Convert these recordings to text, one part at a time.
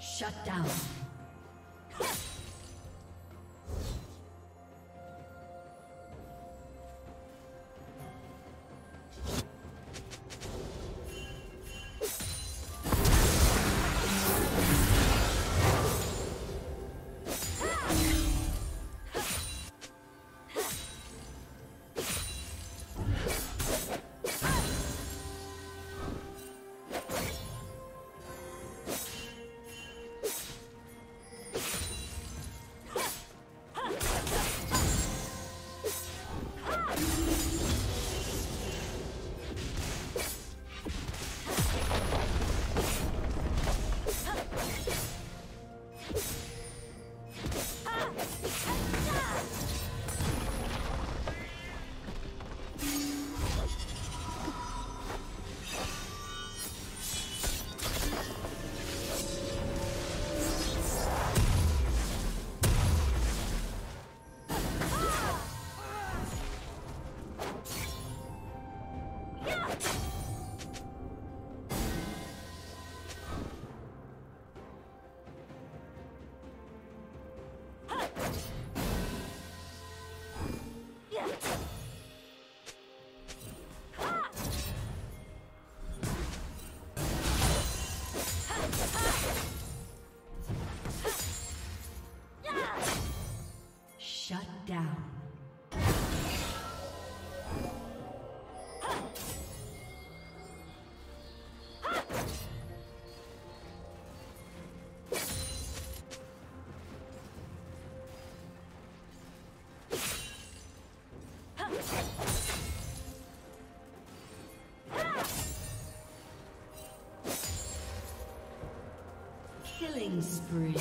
Shut down. Killing spree.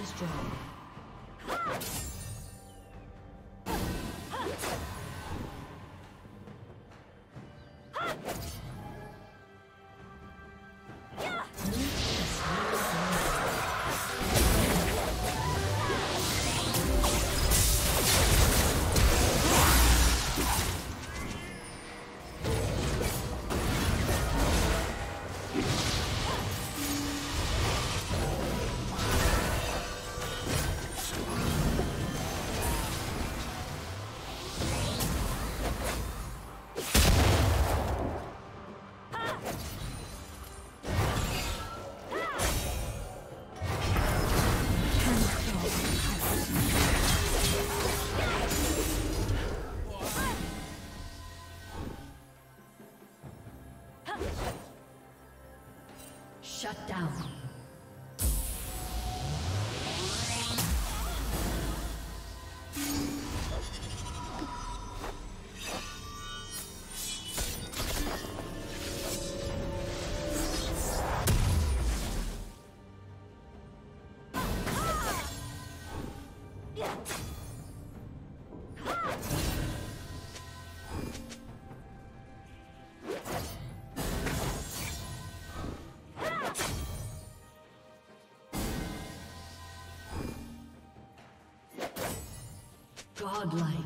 destroyed. Shut down. Godlike.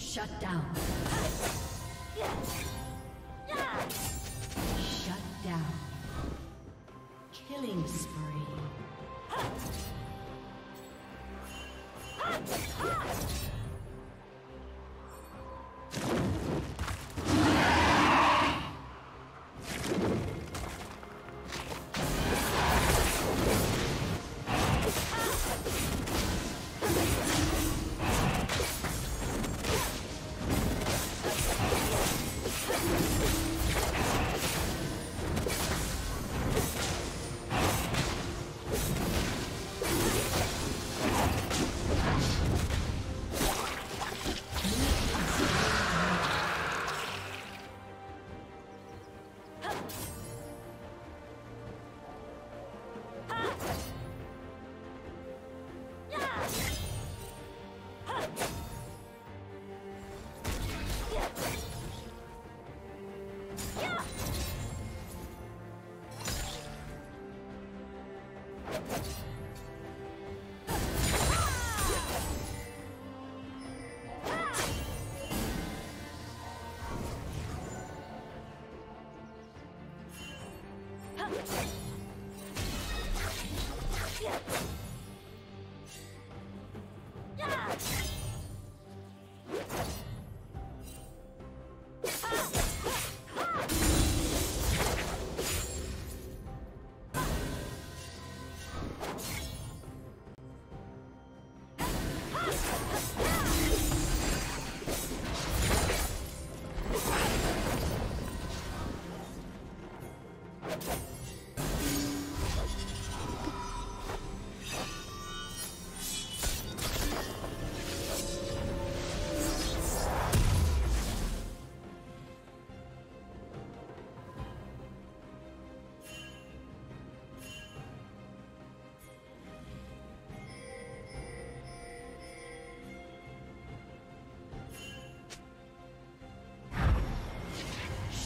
Shut down. Shut down. Killing spree.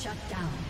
Shut down.